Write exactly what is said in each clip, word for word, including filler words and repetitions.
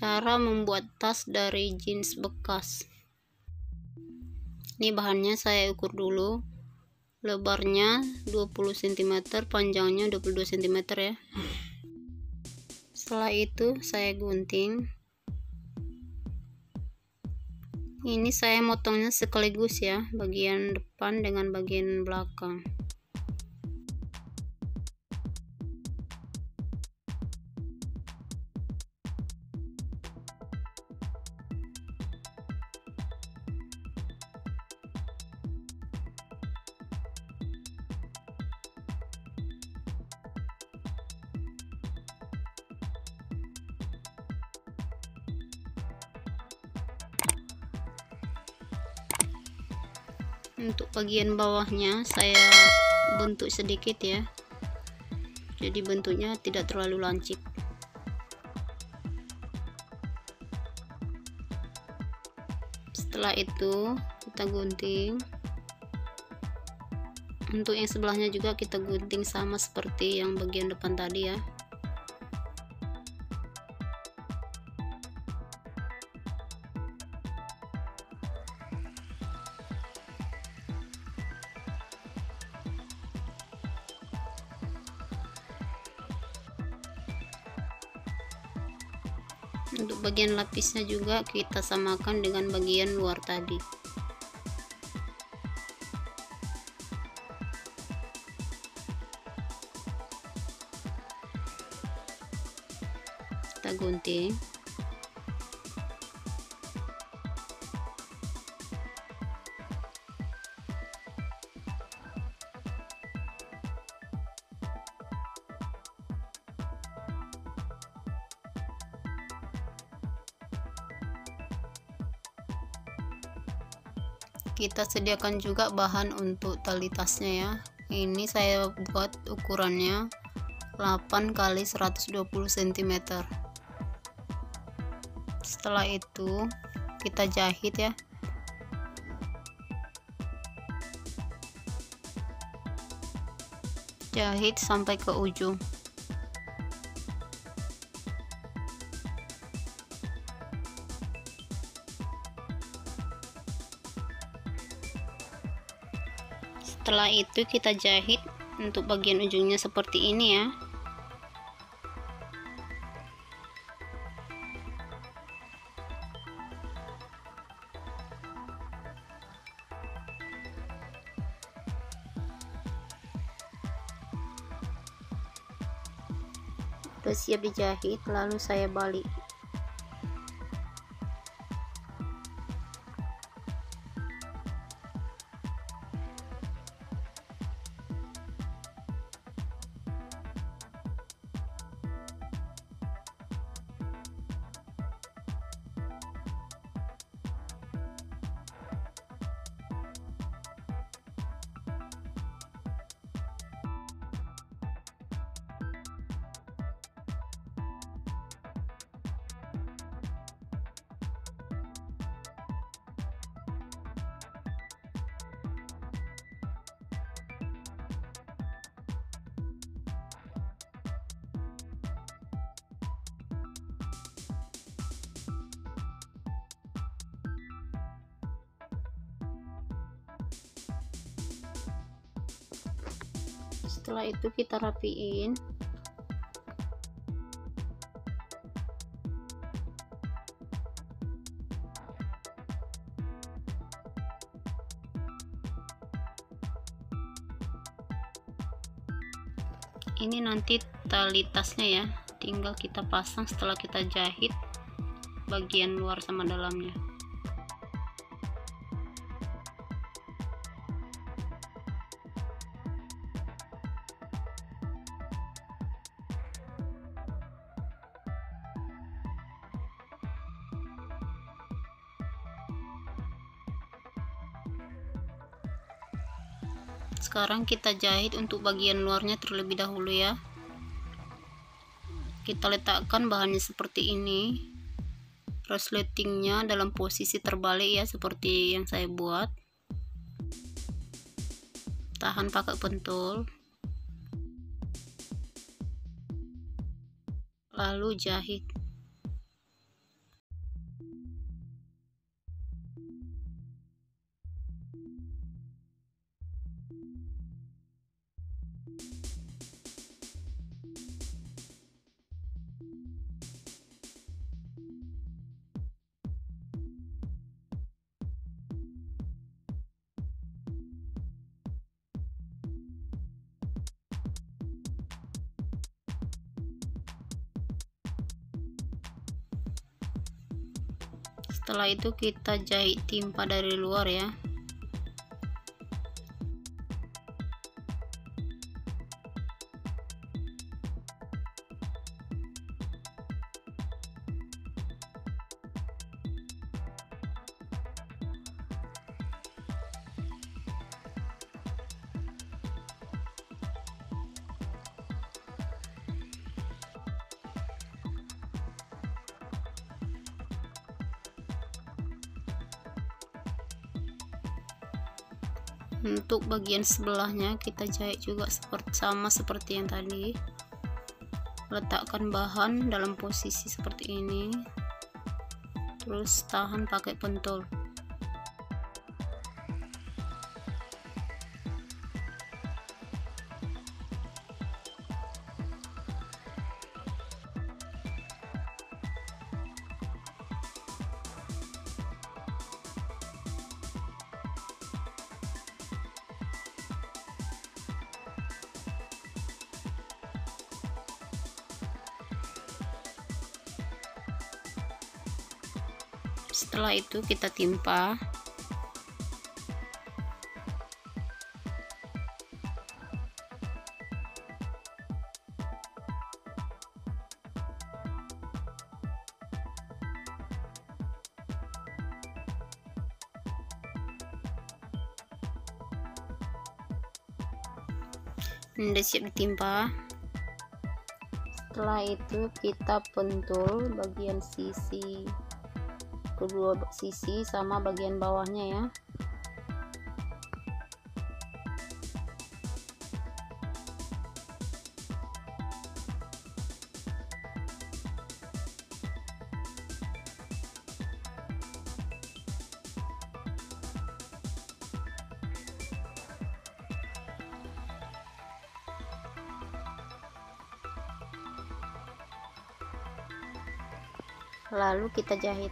Cara membuat tas dari jeans bekas. Ini bahannya saya ukur dulu. Lebarnya dua puluh sentimeter, panjangnya dua puluh dua sentimeter ya. Setelah itu saya gunting. Ini saya motongnya sekaligus ya, bagian depan dengan bagian belakang. Untuk bagian bawahnya saya bentuk sedikit ya, jadi bentuknya tidak terlalu lancip. Setelah itu kita gunting. Untuk yang sebelahnya juga kita gunting sama seperti yang bagian depan tadi ya. Untuk bagian lapisnya juga kita samakan dengan bagian luar tadi. Kita gunting. Kita sediakan juga bahan untuk tali tasnya ya. Ini saya buat ukurannya delapan kali seratus dua puluh sentimeter. Setelah itu kita jahit ya. Jahit sampai ke ujung. Setelah itu kita jahit untuk bagian ujungnya seperti ini ya. Sudah siap dijahit, lalu saya balik. Setelah itu kita rapiin. Ini nanti tali tasnya ya, tinggal kita pasang setelah kita jahit bagian luar sama dalamnya. Sekarang kita jahit untuk bagian luarnya terlebih dahulu ya. Kita letakkan bahannya seperti ini, resletingnya dalam posisi terbalik ya, seperti yang saya buat. Tahan pakai pentul, lalu jahit. Setelah itu kita jahit timpa dari luar ya. Untuk bagian sebelahnya kita jahit juga seperti, sama seperti yang tadi. Letakkan bahan dalam posisi seperti ini, terus tahan pakai pentul. Setelah itu kita timpa. Sudah siap ditimpa. Setelah itu kita pentul bagian sisi kedua sisi sama bagian bawahnya ya. Lalu kita jahit.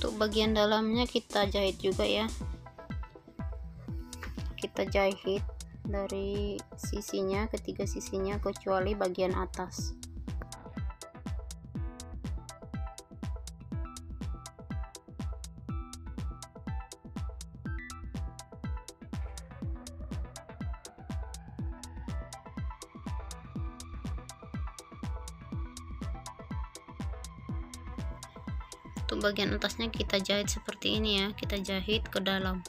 Untuk bagian dalamnya kita jahit juga ya. Kita jahit dari sisinya, ketiga sisinya kecuali bagian atas. Untuk bagian atasnya kita jahit seperti ini ya, kita jahit ke dalam.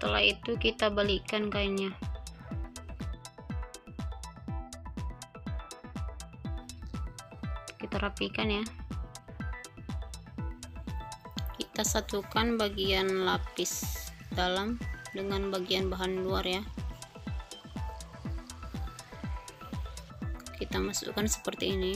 Setelah itu kita balikan kainnya. Kita rapikan ya. Kita satukan bagian lapis dalam dengan bagian bahan luar ya. Kita masukkan seperti ini.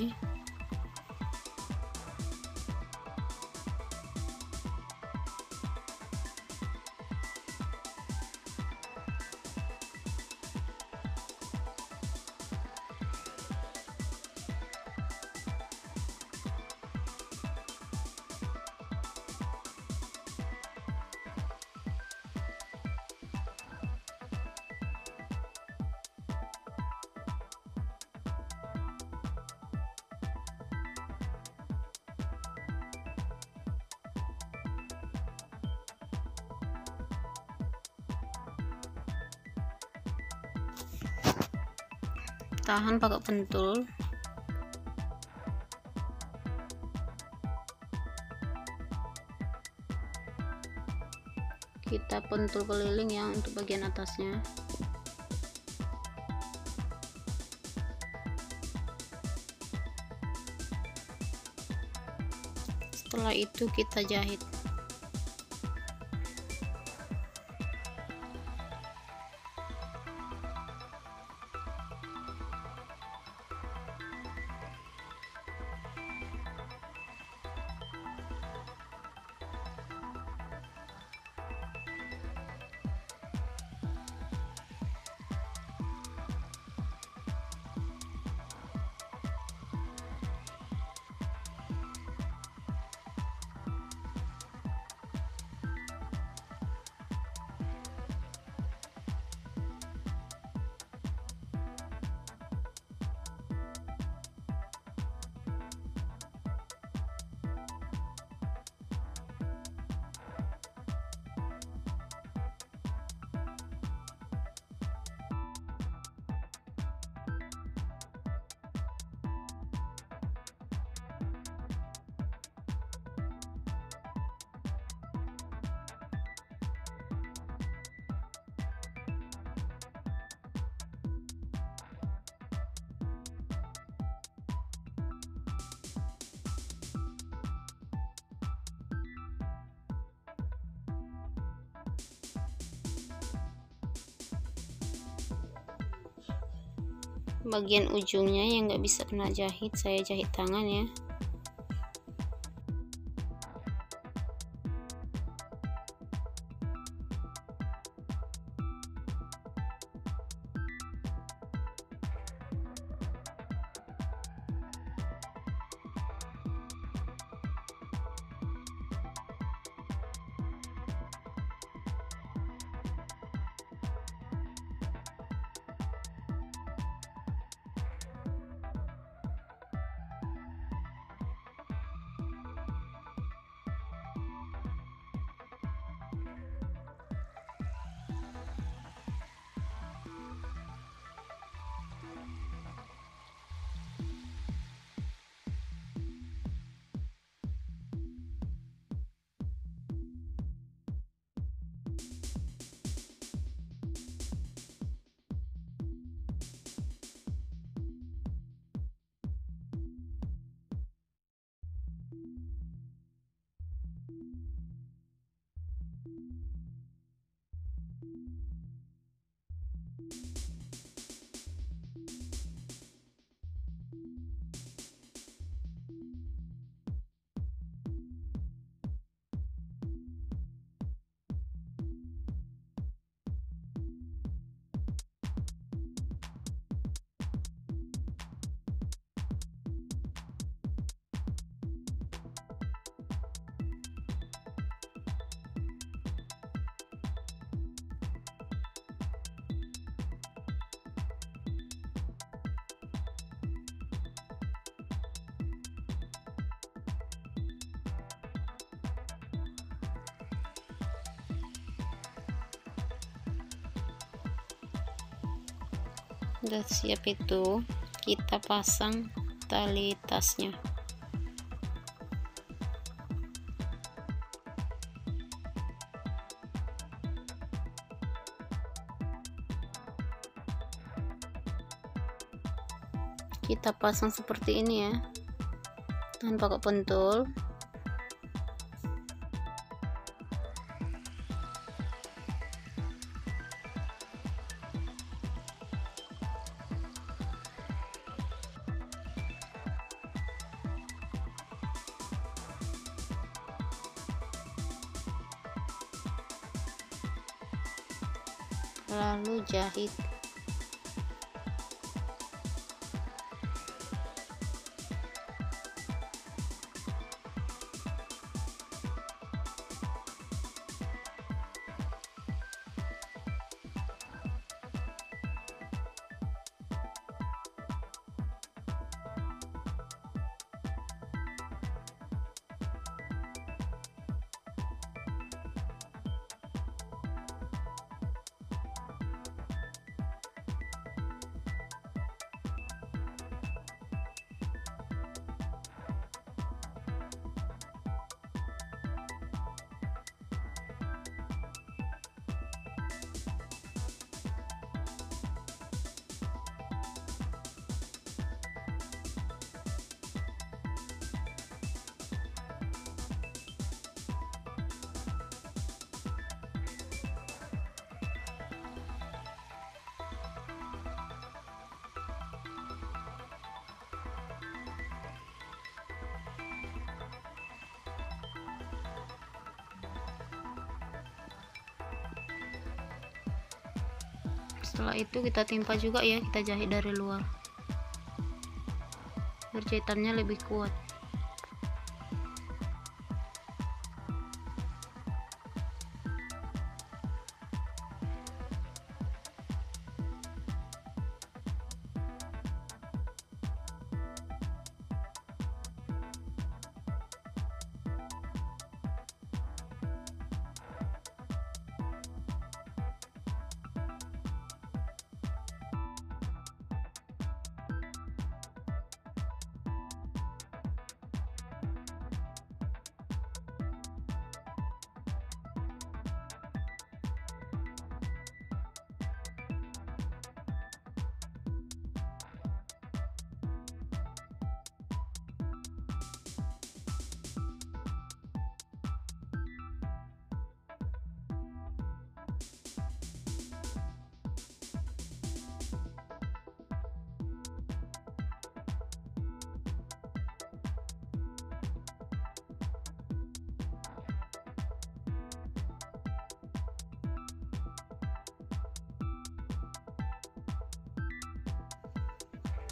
Tahan pakai pentul. Kita pentul keliling ya untuk bagian atasnya. Setelah itu kita jahit. Bagian ujungnya yang nggak bisa kena jahit, saya jahit tangan ya. Udah siap itu, kita pasang tali tasnya. Kita pasang seperti ini ya, tanpa kepentul. Lalu jahit. Setelah itu kita timpa juga ya, kita jahit dari luar biar jahitannya lebih kuat.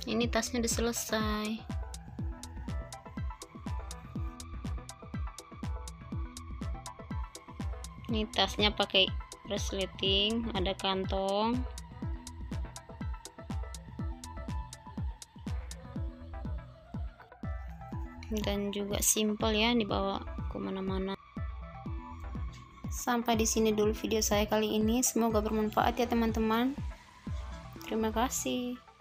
Ini tasnya udah selesai. Ini tasnya pakai resleting, ada kantong. Dan juga simpel ya, dibawa kemana-mana. Sampai di sini dulu video saya kali ini. Semoga bermanfaat ya teman-teman. Terima kasih.